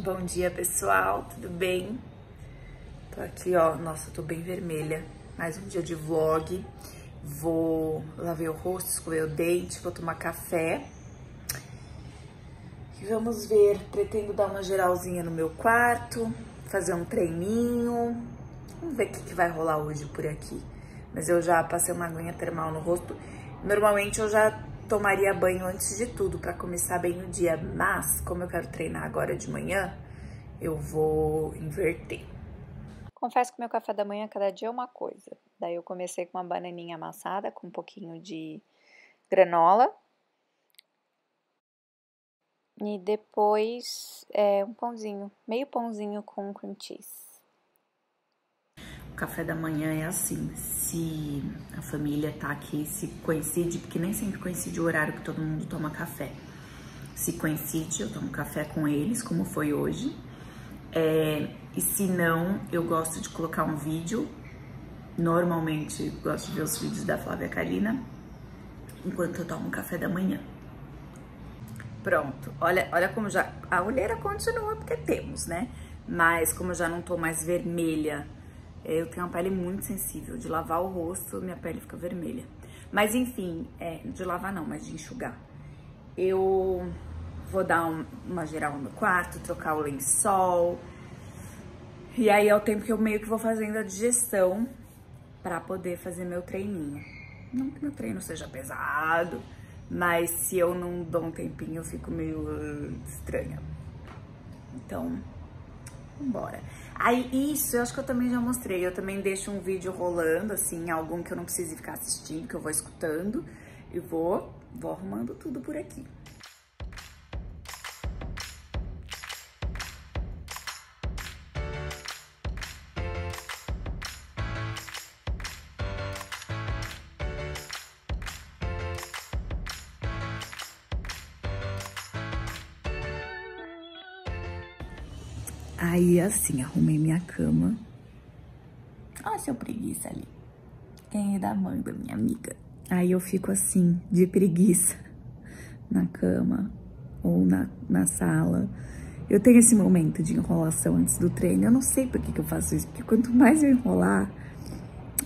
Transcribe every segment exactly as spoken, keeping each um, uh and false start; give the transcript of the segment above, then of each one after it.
Bom dia, pessoal, tudo bem? Tô aqui, ó, nossa, eu tô bem vermelha. Mais um dia de vlog. Vou lavar o rosto, escovei o dente, vou tomar café. E vamos ver, pretendo dar uma geralzinha no meu quarto, fazer um treininho. Vamos ver o que, que vai rolar hoje por aqui. Mas eu já passei uma aguinha termal no rosto. Normalmente eu já tomaria banho antes de tudo, pra começar bem o dia. Mas, como eu quero treinar agora de manhã, eu vou inverter. Confesso que meu café da manhã cada dia é uma coisa. Daí eu comecei com uma bananinha amassada, com um pouquinho de granola. E depois é, um pãozinho, meio pãozinho com cream cheese. O café da manhã é assim, se a família tá aqui, se coincide, porque nem sempre coincide o horário que todo mundo toma café. Se coincide, eu tomo café com eles, como foi hoje. É, e se não, eu gosto de colocar um vídeo. Normalmente, gosto de ver os vídeos da Flávia Karina, enquanto eu tomo café da manhã. Pronto, olha, olha como já... A olheira continua, porque temos, né? Mas como eu já não tô mais vermelha, eu tenho uma pele muito sensível. De lavar o rosto, minha pele fica vermelha. Mas enfim, é, de lavar não, mas de enxugar. Eu vou dar um, uma geral no quarto, trocar o lençol. E aí é o tempo que eu meio que vou fazendo a digestão pra poder fazer meu treininho. Não que meu treino seja pesado, mas se eu não dou um tempinho, eu fico meio uh, estranha. Então, vambora. Aí, isso, eu acho que eu também já mostrei. Eu também deixo um vídeo rolando, assim, algum que eu não precise ficar assistindo, que eu vou escutando. E vou, vou arrumando tudo por aqui. Aí, assim, arrumei minha cama. Olha seu preguiça ali. Quem é da Amanda, minha amiga. Aí eu fico assim, de preguiça, na cama ou na, na sala. Eu tenho esse momento de enrolação antes do treino. Eu não sei por que, que eu faço isso, porque quanto mais eu enrolar,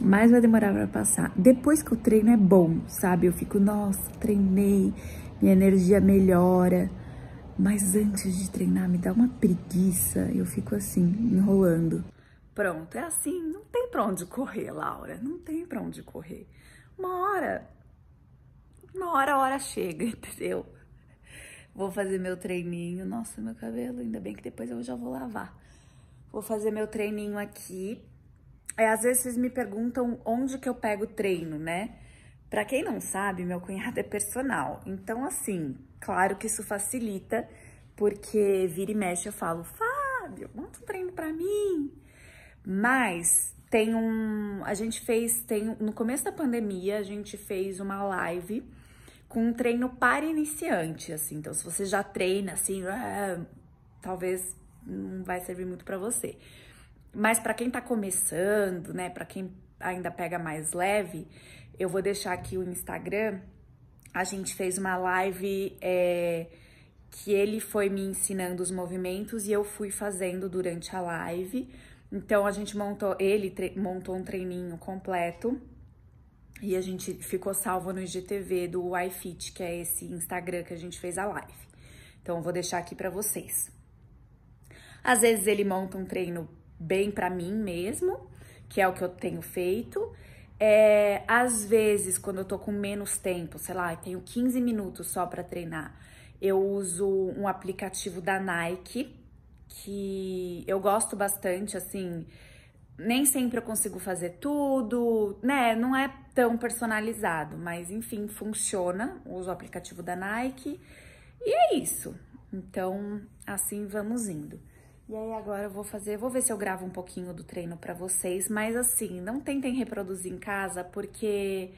mais vai demorar pra passar. Depois que o treino é bom, sabe? Eu fico, nossa, treinei, minha energia melhora. Mas antes de treinar, me dá uma preguiça. Eu fico assim, enrolando. Pronto, é assim. Não tem pra onde correr, Laura. Não tem pra onde correr. Uma hora... Uma hora, a hora chega, entendeu? Vou fazer meu treininho. Nossa, meu cabelo. Ainda bem que depois eu já vou lavar. Vou fazer meu treininho aqui. É, às vezes vocês me perguntam onde que eu pego treino, né? Pra quem não sabe, meu cunhado é personal. Então, assim... Claro que isso facilita, porque vira e mexe eu falo, Fábio, monta um treino pra mim. Mas tem um... A gente fez... Tem, no começo da pandemia, a gente fez uma live com um treino para iniciante, assim. Então, se você já treina, assim, ah, talvez não vai servir muito pra você. Mas pra quem tá começando, né? Pra quem ainda pega mais leve, eu vou deixar aqui o Instagram... A gente fez uma live é, que ele foi me ensinando os movimentos e eu fui fazendo durante a live. Então, a gente montou, ele montou um treininho completo e a gente ficou salvo no I G T V do iFit, que é esse Instagram que a gente fez a live. Então, eu vou deixar aqui pra vocês. Às vezes, ele monta um treino bem pra mim mesmo, que é o que eu tenho feito. É, às vezes, quando eu tô com menos tempo, sei lá, tenho quinze minutos só pra treinar, eu uso um aplicativo da Nike, que eu gosto bastante, assim, nem sempre eu consigo fazer tudo, né, não é tão personalizado, mas enfim, funciona, uso o aplicativo da Nike, e é isso. Então, assim vamos indo. E aí agora eu vou fazer, vou ver se eu gravo um pouquinho do treino pra vocês, mas assim, não tentem reproduzir em casa, porque,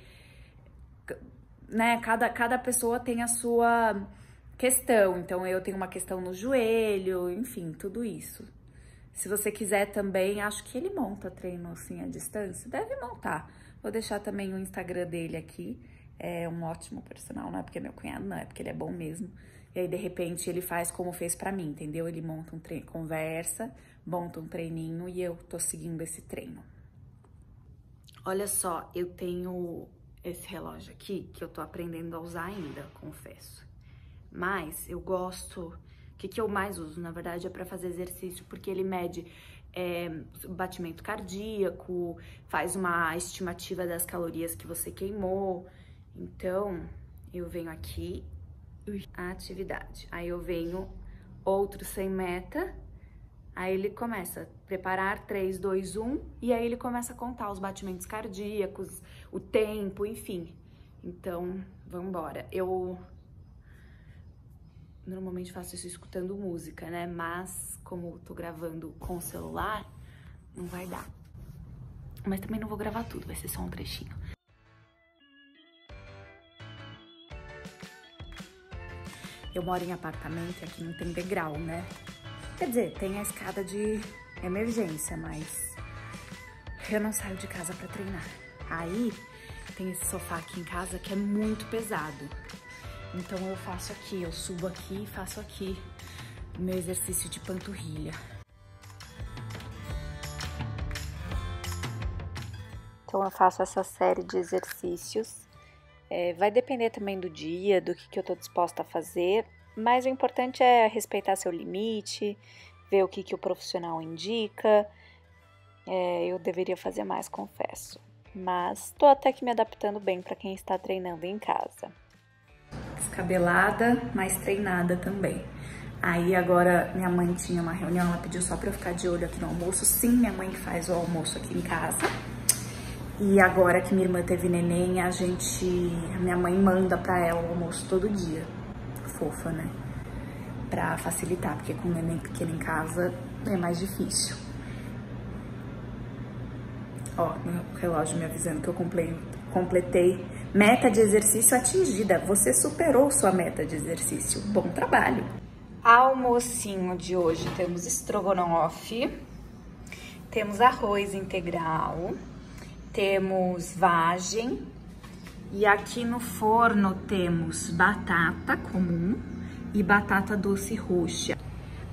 né, cada, cada pessoa tem a sua questão, então eu tenho uma questão no joelho, enfim, tudo isso. Se você quiser também, acho que ele monta treino assim à distância, deve montar. Vou deixar também o Instagram dele aqui, é um ótimo personal, não é porque é meu cunhado, não, é porque ele é bom mesmo. E aí, de repente, ele faz como fez pra mim, entendeu? Ele monta um treino, conversa, monta um treininho e eu tô seguindo esse treino. Olha só, eu tenho esse relógio aqui que eu tô aprendendo a usar ainda, confesso. Mas eu gosto... O que, que eu mais uso, na verdade, é pra fazer exercício, porque ele mede é, batimento cardíaco, faz uma estimativa das calorias que você queimou. Então, eu venho aqui... A atividade. Aí eu venho outro sem meta, aí ele começa a preparar três, dois, um, e aí ele começa a contar os batimentos cardíacos, o tempo, enfim. Então, vambora. Eu normalmente faço isso escutando música, né? Mas como eu tô gravando com o celular, não vai dar. Mas também não vou gravar tudo, vai ser só um trechinho. Eu moro em apartamento e aqui não tem degrau, né? Quer dizer, tem a escada de emergência, mas eu não saio de casa pra treinar. Aí tem esse sofá aqui em casa que é muito pesado. Então eu faço aqui, eu subo aqui e faço aqui meu exercício de panturrilha. Então eu faço essa série de exercícios. É, vai depender também do dia, do que, que eu tô disposta a fazer, mas o importante é respeitar seu limite, ver o que, que o profissional indica. É, eu deveria fazer mais, confesso, mas tô até que me adaptando bem para quem está treinando em casa. Descabelada, mas treinada também. Aí agora minha mãe tinha uma reunião, ela pediu só para eu ficar de olho aqui no almoço. Sim, minha mãe que faz o almoço aqui em casa. E agora que minha irmã teve neném, a gente... A minha mãe manda pra ela o almoço todo dia. Fofa, né? Pra facilitar, porque com neném pequeno em casa é mais difícil. Ó, meu relógio me avisando que eu completei, completei meta de exercício atingida. Você superou sua meta de exercício. Bom trabalho! Almocinho de hoje temos estrogonofe, temos arroz integral... Temos vagem e aqui no forno temos batata comum e batata doce roxa.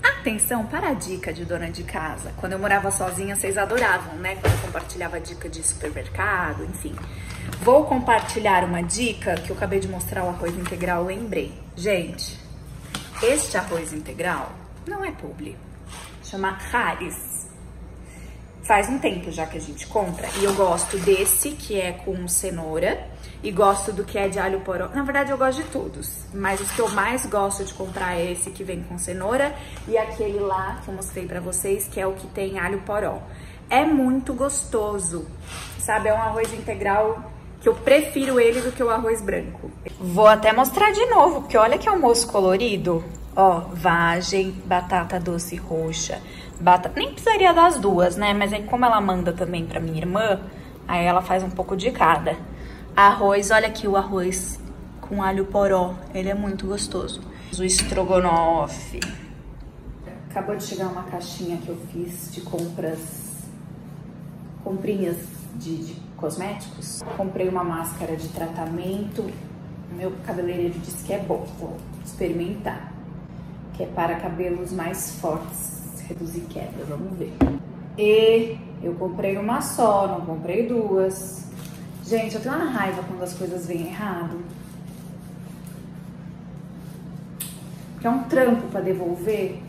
Atenção para a dica de dona de casa. Quando eu morava sozinha, vocês adoravam, né? Quando eu compartilhava dica de supermercado, enfim. Vou compartilhar uma dica que eu acabei de mostrar o arroz integral, lembrei. Gente, este arroz integral não é publi, chama Haris. Faz um tempo já que a gente compra e eu gosto desse que é com cenoura e gosto do que é de alho poró. Na verdade eu gosto de todos, mas o que eu mais gosto de comprar é esse que vem com cenoura e aquele lá que eu mostrei pra vocês que é o que tem alho poró. É muito gostoso, sabe? É um arroz integral que eu prefiro ele do que o arroz branco. Vou até mostrar de novo, porque olha que almoço colorido. Ó, vagem, batata doce roxa. Batata... Nem precisaria das duas, né? Mas aí como ela manda também pra minha irmã, aí ela faz um pouco de cada. Arroz, olha aqui o arroz com alho poró. Ele é muito gostoso. O estrogonofe. Acabou de chegar uma caixinha que eu fiz de compras... Comprinhas de, de cosméticos. Comprei uma máscara de tratamento. Meu cabeleireiro disse que é bom. Vou experimentar. Que é para cabelos mais fortes. Reduzir quebra, vamos ver. E eu comprei uma só, não comprei duas. Gente, eu tenho uma raiva quando as coisas vêm errado. Que é um trampo pra devolver.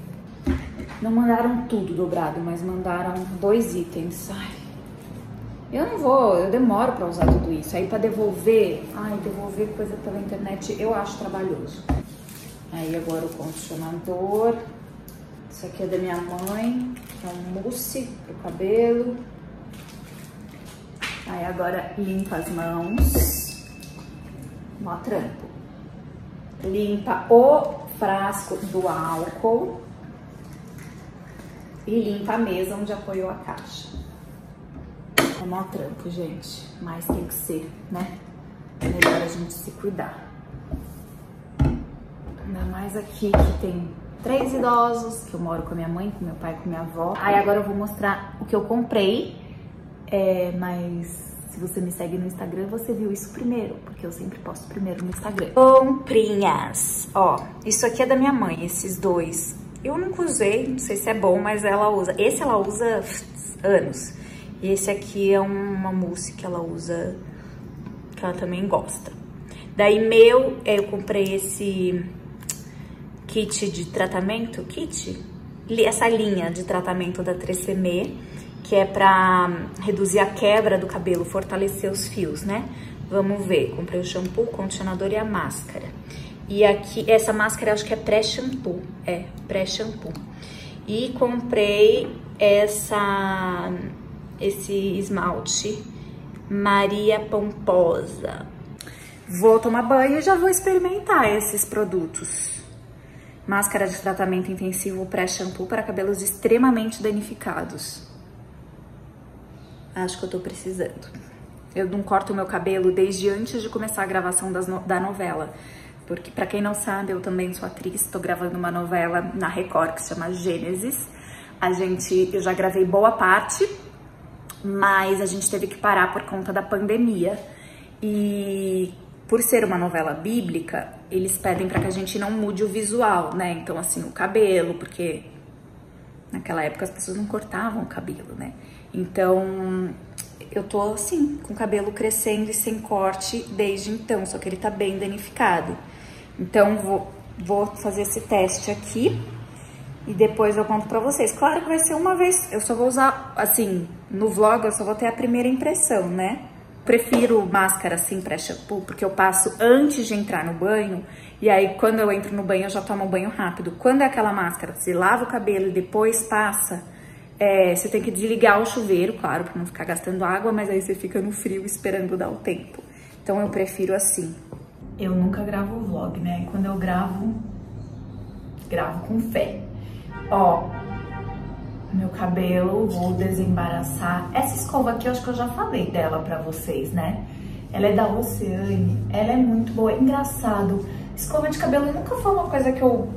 Não mandaram tudo dobrado, mas mandaram dois itens. Ai, eu não vou, eu demoro pra usar tudo isso. Aí pra devolver, ai, devolver coisa pela internet eu acho trabalhoso. Aí agora o condicionador... Isso aqui é da minha mãe, que é um mousse pro cabelo. Aí agora limpa as mãos. Mó trampo. Limpa o frasco do álcool. E limpa a mesa onde apoiou a caixa. É mó trampo, gente. Mas tem que ser, né? É melhor a gente se cuidar. Ainda mais aqui que tem... Três idosos, que eu moro com a minha mãe, com meu pai, com minha avó. Aí agora eu vou mostrar o que eu comprei, é, mas Se você me segue no Instagram, você viu isso primeiro, porque eu sempre posto primeiro no Instagram. Comprinhas. Ó, isso aqui é da minha mãe, esses dois. Eu nunca usei, não sei se é bom, mas ela usa. Esse ela usa anos. E esse aqui é uma mousse que ela usa, que ela também gosta. Daí meu, eu comprei esse kit de tratamento, kit? Essa linha de tratamento da Tresemé, que é pra reduzir a quebra do cabelo, fortalecer os fios, né? Vamos ver, comprei o shampoo, o condicionador e a máscara. E aqui, essa máscara acho que é pré-shampoo, é, pré-shampoo. E comprei essa, esse esmalte Maria Pomposa. Vou tomar banho e já vou experimentar esses produtos. Máscara de tratamento intensivo pré-shampoo para cabelos extremamente danificados. Acho que eu tô precisando. Eu não corto o meu cabelo desde antes de começar a gravação das no- da novela. Porque, pra quem não sabe, eu também sou atriz. Tô gravando uma novela na Record que se chama Gênesis. A gente... Eu já gravei boa parte, mas a gente teve que parar por conta da pandemia. E... por ser uma novela bíblica, eles pedem pra que a gente não mude o visual, né? Então, assim, o cabelo, porque naquela época as pessoas não cortavam o cabelo, né? Então, eu tô, assim, com o cabelo crescendo e sem corte desde então, só que ele tá bem danificado. Então, vou, vou fazer esse teste aqui e depois eu conto pra vocês. Claro que vai ser uma vez, eu só vou usar, assim, no vlog eu só vou ter a primeira impressão, né? Prefiro máscara assim pré-shampoo, porque eu passo antes de entrar no banho, e aí quando eu entro no banho eu já tomo um banho rápido. Quando é aquela máscara, você lava o cabelo e depois passa, é, você tem que desligar o chuveiro, claro, pra não ficar gastando água, mas aí você fica no frio esperando dar o tempo. Então eu prefiro assim. Eu nunca gravo vlog, né? Quando eu gravo, gravo com fé. Ó, meu cabelo, vou desembaraçar. Essa escova aqui, eu acho que eu já falei dela pra vocês, né? Ela é da Oceane, ela é muito boa, é engraçado. Escova de cabelo nunca foi uma coisa que eu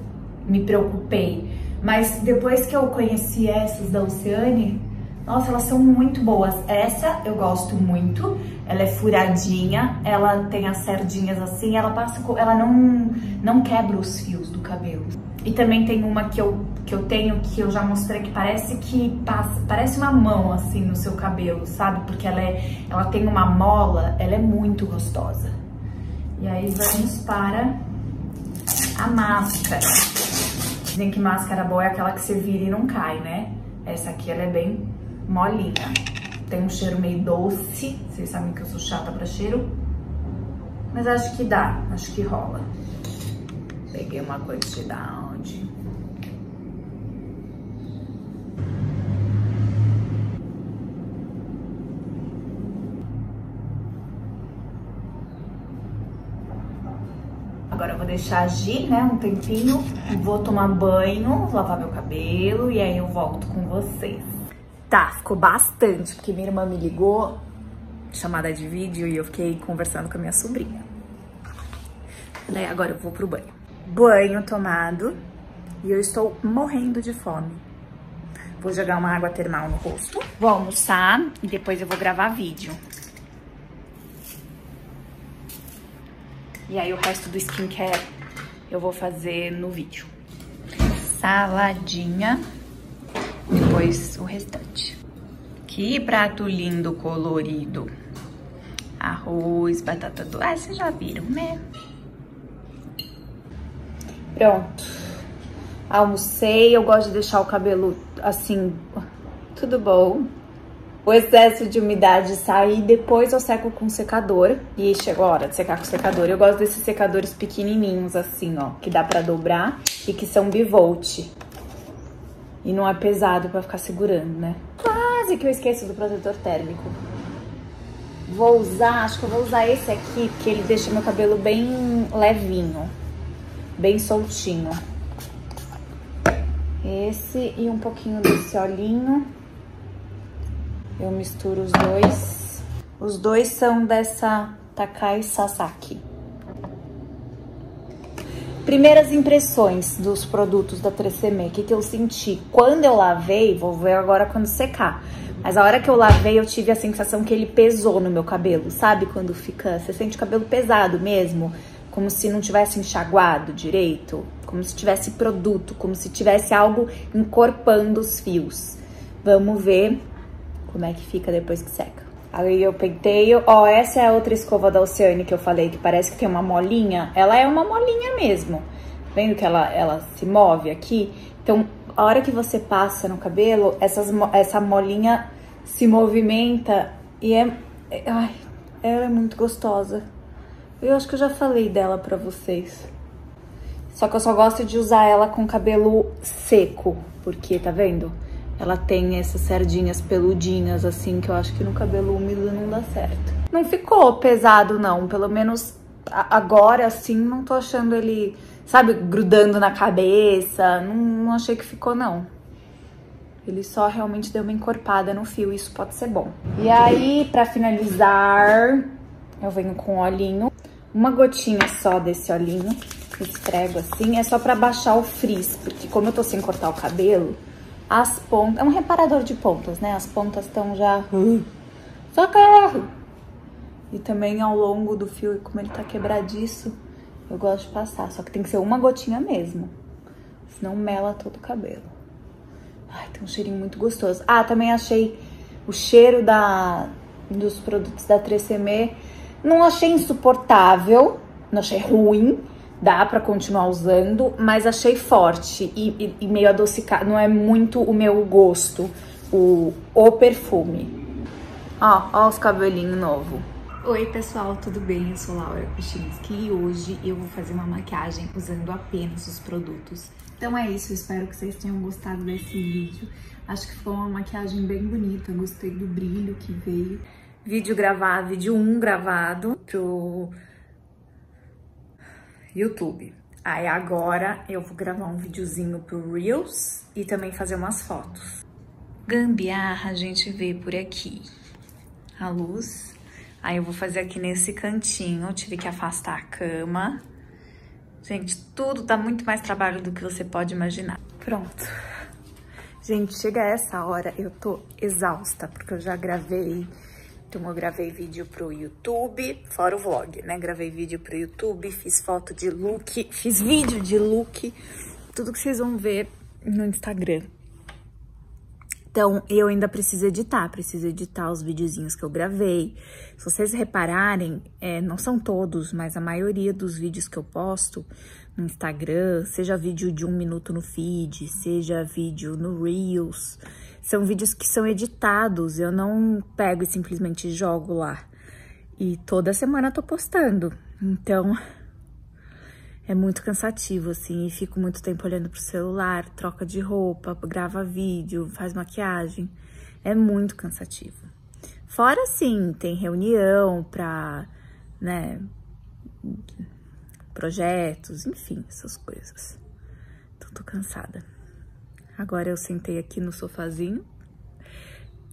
me preocupei, mas depois que eu conheci essas da Oceane, nossa, elas são muito boas. Essa eu gosto muito, ela é furadinha, ela tem as cerdinhas assim, ela passa, ela não, não quebra os fios do cabelo. E também tem uma que eu, que eu tenho, que eu já mostrei, que parece que passa, parece uma mão, assim, no seu cabelo, sabe? Porque ela, é, ela tem uma mola, ela é muito gostosa. E aí vamos para a máscara. Dizem que máscara boa é aquela que você vira e não cai, né? Essa aqui, ela é bem molinha. Tem um cheiro meio doce, vocês sabem que eu sou chata pra cheiro. Mas acho que dá, acho que rola. Peguei uma quantidade. Agora eu vou deixar agir, né, um tempinho, vou tomar banho, lavar meu cabelo e aí eu volto com vocês. Tá, ficou bastante, porque minha irmã me ligou, chamada de vídeo, e eu fiquei conversando com a minha sobrinha. Daí agora eu vou pro banho. Banho tomado e eu estou morrendo de fome. Vou jogar uma água termal no rosto, vou almoçar e depois eu vou gravar vídeo. E aí o resto do skincare eu vou fazer no vídeo. Saladinha, depois o restante. Que prato lindo, colorido. Arroz, batata doce, ah, vocês já viram, né? Pronto. Almocei, eu gosto de deixar o cabelo assim, tudo bom. O excesso de umidade sai, depois eu seco com secador. E chegou a hora de secar com secador. Eu gosto desses secadores pequenininhos, assim, ó, que dá pra dobrar e que são bivolt. E não é pesado pra ficar segurando, né? Quase que eu esqueço do protetor térmico. Vou usar, acho que eu vou usar esse aqui, porque ele deixa meu cabelo bem levinho, bem soltinho. Esse e um pouquinho desse olhinho. Eu misturo os dois. Os dois são dessa Takai Sasaki. Primeiras impressões dos produtos da Tresemé, o que, que eu senti? Quando eu lavei, vou ver agora quando secar, mas a hora que eu lavei eu tive a sensação que ele pesou no meu cabelo, sabe? Quando fica, você sente o cabelo pesado mesmo, como se não tivesse enxaguado direito, como se tivesse produto, como se tivesse algo encorpando os fios. Vamos ver como é que fica depois que seca. Aí eu penteio, ó, oh, essa é a outra escova da Oceane que eu falei, que parece que tem uma molinha. Ela é uma molinha mesmo. Vendo que ela, ela se move aqui? Então, a hora que você passa no cabelo, essas, essa molinha se movimenta e é... Ai, ela é muito gostosa. Eu acho que eu já falei dela pra vocês. Só que eu só gosto de usar ela com cabelo seco, porque, tá vendo? Ela tem essas sardinhas peludinhas, assim, que eu acho que no cabelo úmido não dá certo. Não ficou pesado, não. Pelo menos agora, assim, não tô achando ele, sabe, grudando na cabeça. Não, não achei que ficou, não. Ele só realmente deu uma encorpada no fio, isso pode ser bom. E aí, pra finalizar, eu venho com olhinho. Uma gotinha só desse olhinho. Esfrego assim. É só pra baixar o frizz, porque como eu tô sem cortar o cabelo... As pontas... É um reparador de pontas, né? As pontas estão já... Socorro! E também ao longo do fio, como ele tá quebradiço, eu gosto de passar. Só que tem que ser uma gotinha mesmo. Senão mela todo o cabelo. Ai, tem um cheirinho muito gostoso. Ah, também achei o cheiro da... dos produtos da Tresemé. Não achei insuportável. Não achei ruim. Dá pra continuar usando, mas achei forte e, e, e meio adocicado. Não é muito o meu gosto, o, o perfume. Ó, ó os cabelinhos novos. Oi, pessoal, tudo bem? Eu sou Laura Kuczynski e hoje eu vou fazer uma maquiagem usando apenas os produtos. Então é isso, espero que vocês tenham gostado desse vídeo. Acho que foi uma maquiagem bem bonita, gostei do brilho que veio. Vídeo gravado, vídeo um gravado pro... YouTube. Aí agora eu vou gravar um videozinho pro Reels e também fazer umas fotos. Gambiarra a gente vê por aqui. A luz. Aí eu vou fazer aqui nesse cantinho. Eu tive que afastar a cama. Gente, tudo dá muito mais trabalho do que você pode imaginar. Pronto. Gente, chega essa hora, eu tô exausta, porque eu já gravei... Então, eu gravei vídeo pro YouTube, fora o vlog, né? Gravei vídeo pro YouTube, fiz foto de look, fiz vídeo de look. Tudo que vocês vão ver no Instagram. Então, eu ainda preciso editar. Preciso editar os videozinhos que eu gravei. Se vocês repararem, é, não são todos, mas a maioria dos vídeos que eu posto no Instagram, seja vídeo de um minuto no feed, seja vídeo no Reels... São vídeos que são editados, eu não pego e simplesmente jogo lá. E toda semana eu tô postando, então é muito cansativo, assim. E fico muito tempo olhando pro celular, troca de roupa, grava vídeo, faz maquiagem. É muito cansativo. Fora, assim, tem reunião pra, né, projetos, enfim, essas coisas. Então tô cansada. Agora eu sentei aqui no sofazinho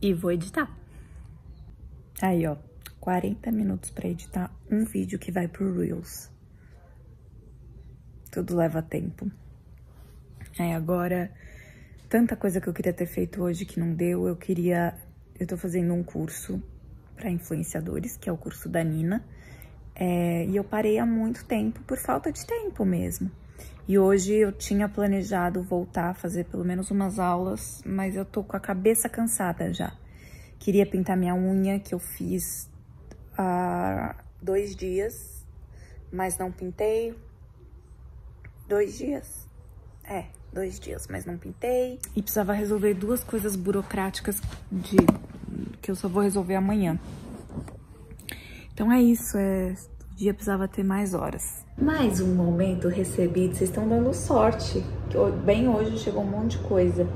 e vou editar. Aí, ó, quarenta minutos pra editar um vídeo que vai pro Reels. Tudo leva tempo. Aí agora, tanta coisa que eu queria ter feito hoje que não deu, eu queria... Eu tô fazendo um curso pra influenciadores, que é o curso da Nina. É, e eu parei há muito tempo, por falta de tempo mesmo. E hoje eu tinha planejado voltar a fazer pelo menos umas aulas, mas eu tô com a cabeça cansada já. Queria pintar minha unha, que eu fiz há dois dias, mas não pintei. Dois dias? É, dois dias, mas não pintei. E precisava resolver duas coisas burocráticas de que eu só vou resolver amanhã. Então é isso, é... o dia precisava ter mais horas. Mais um momento recebido, vocês estão dando sorte. Bem hoje chegou um monte de coisa.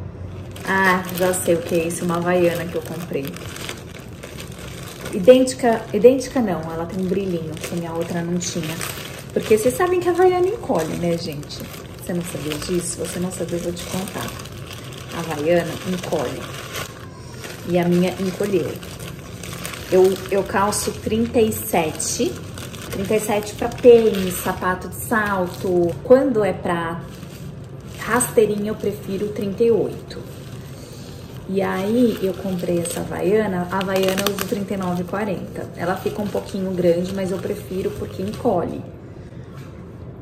Ah, já sei o que é isso, uma Havaiana que eu comprei. Idêntica, idêntica não, ela tem um brilhinho, que a minha outra não tinha. Porque vocês sabem que a Havaiana encolhe, né, gente? Você não sabia disso? Você não sabia, eu vou te contar. A Havaiana encolhe. E a minha encolheu. Eu, eu calço trinta e sete... trinta e sete para tênis, sapato de salto. Quando é para rasteirinha, eu prefiro trinta e oito. E aí, eu comprei essa Havaiana. A Havaiana eu uso trinta e nove e quarenta. Ela fica um pouquinho grande, mas eu prefiro porque encolhe.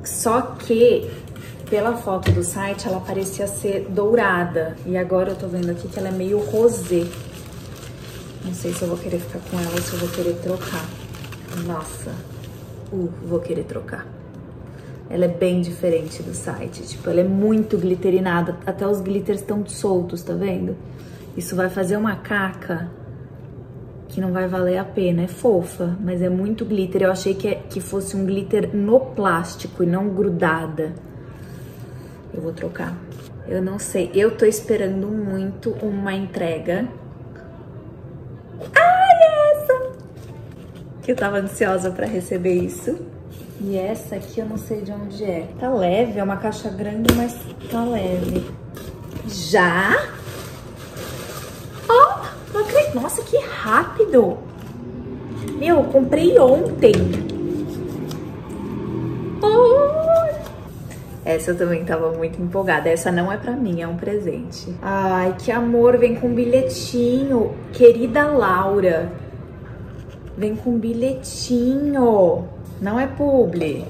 Só que, pela foto do site, ela parecia ser dourada. E agora eu tô vendo aqui que ela é meio rosé. Não sei se eu vou querer ficar com ela ou se eu vou querer trocar. Nossa, uh, vou querer trocar. Ela é bem diferente do site. Tipo, ela é muito glitterinada. Até os glitters estão soltos, tá vendo? Isso vai fazer uma caca que não vai valer a pena. É fofa, mas é muito glitter. Eu achei que, é, que fosse um glitter no plástico e não grudada. Eu vou trocar. Eu não sei. Eu tô esperando muito uma entrega. Que eu tava ansiosa pra receber isso. E essa aqui eu não sei de onde é. Tá leve, é uma caixa grande, mas tá leve. Já? Ó, não acredito. Nossa, que rápido. Meu, eu comprei ontem. Oh. Essa eu também tava muito empolgada. Essa não é pra mim, é um presente. Ai, que amor, vem com um bilhetinho. Querida Laura... Vem com bilhetinho. Não é publi.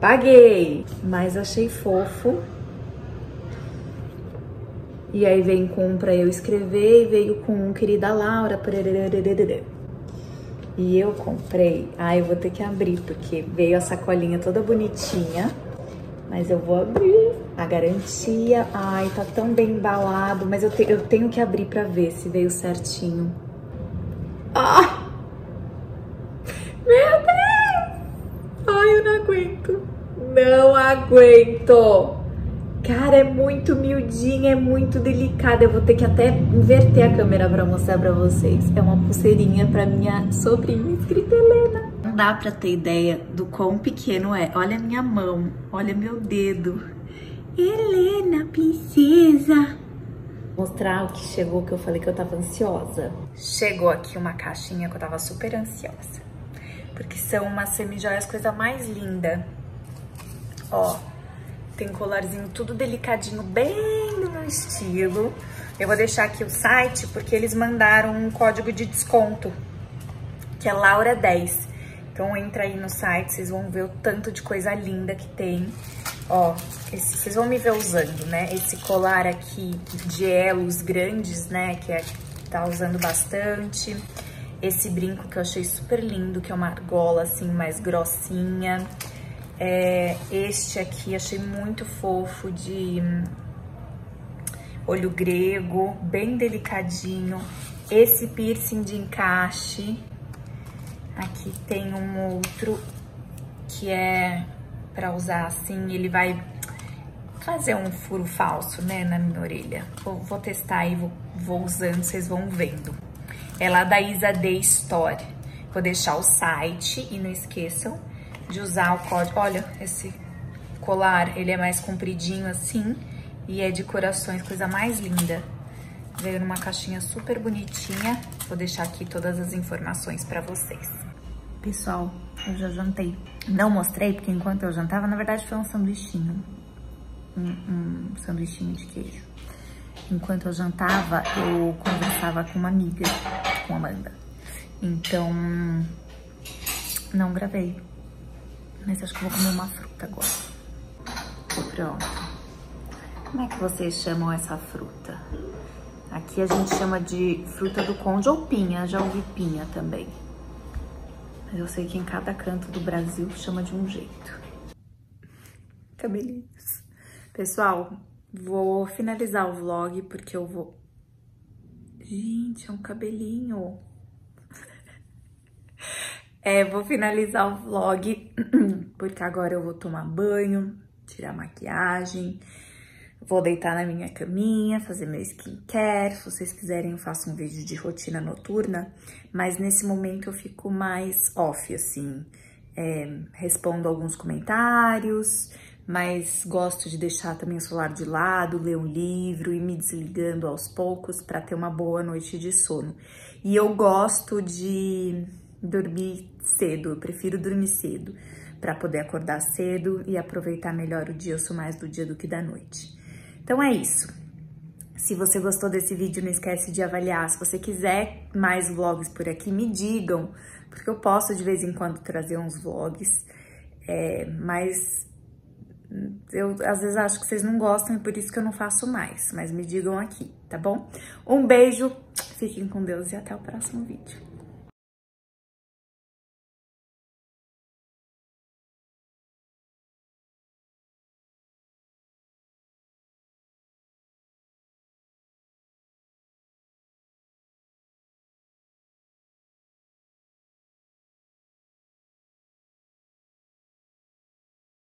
Paguei. Mas achei fofo. E aí vem com um pra eu escrever. E veio com um querida Laura. E eu comprei. Ah, eu vou ter que abrir. Porque veio a sacolinha toda bonitinha. Mas eu vou abrir. A garantia. Ai, tá tão bem embalado. Mas eu, te, eu tenho que abrir pra ver se veio certinho. Ah! Meu Deus! Ai, eu não aguento. Não aguento. Cara, é muito miudinha, é muito delicada. Eu vou ter que até inverter a câmera pra mostrar pra vocês. É uma pulseirinha pra minha sobrinha escrita Helena. Não dá pra ter ideia do quão pequeno é. Olha a minha mão, olha meu dedo. Helena, princesa. Vou mostrar o que chegou, que eu falei que eu tava ansiosa. Chegou aqui uma caixinha que eu tava super ansiosa. Porque são umas semijoias, coisa mais linda. Ó, tem colarzinho tudo delicadinho, bem no meu estilo. Eu vou deixar aqui o site, porque eles mandaram um código de desconto, que é Laura dez. Então entra aí no site, vocês vão ver o tanto de coisa linda que tem. Ó, esse, vocês vão me ver usando, né? Esse colar aqui de elos grandes, né? Que é, tá usando bastante. Esse brinco que eu achei super lindo, que é uma argola, assim, mais grossinha. É, este aqui achei muito fofo, de olho grego, bem delicadinho. Esse piercing de encaixe. Aqui tem um outro que é pra usar assim, ele vai fazer um furo falso, né, na minha orelha. Vou, vou testar e vou, vou usando, vocês vão vendo. É lá da Isa Day Store. Vou deixar o site e não esqueçam de usar o código. Olha, esse colar, ele é mais compridinho assim e é de corações, coisa mais linda. Veio numa caixinha super bonitinha. Vou deixar aqui todas as informações pra vocês. Pessoal, eu já jantei. Não mostrei, porque enquanto eu jantava, na verdade foi um sanduichinho. Um, um sanduichinho de queijo. Enquanto eu jantava, eu conversava com uma amiga, com a Amanda. Então, não gravei. Mas acho que vou comer uma fruta agora. Pronto. Como é que vocês chamam essa fruta? Aqui a gente chama de fruta do conde ou pinha. Já ouvi pinha também. Mas eu sei que em cada canto do Brasil chama de um jeito. Cabelinhos. Pessoal... Vou finalizar o vlog, porque eu vou... Gente, é um cabelinho. É, vou finalizar o vlog, porque agora eu vou tomar banho, tirar maquiagem, vou deitar na minha caminha, fazer meu skincare. Se vocês quiserem, eu faço um vídeo de rotina noturna, mas nesse momento eu fico mais off, assim. É, respondo alguns comentários... Mas gosto de deixar também o celular de lado, ler um livro e me desligando aos poucos para ter uma boa noite de sono. E eu gosto de dormir cedo, eu prefiro dormir cedo, para poder acordar cedo e aproveitar melhor o dia. Eu sou mais do dia do que da noite. Então é isso. Se você gostou desse vídeo, não esquece de avaliar. Se você quiser mais vlogs por aqui, me digam, porque eu posso de vez em quando trazer uns vlogs, é, mas eu às vezes acho que vocês não gostam e por isso que eu não faço mais, mas me digam aqui, tá bom? Um beijo, fiquem com Deus e até o próximo vídeo.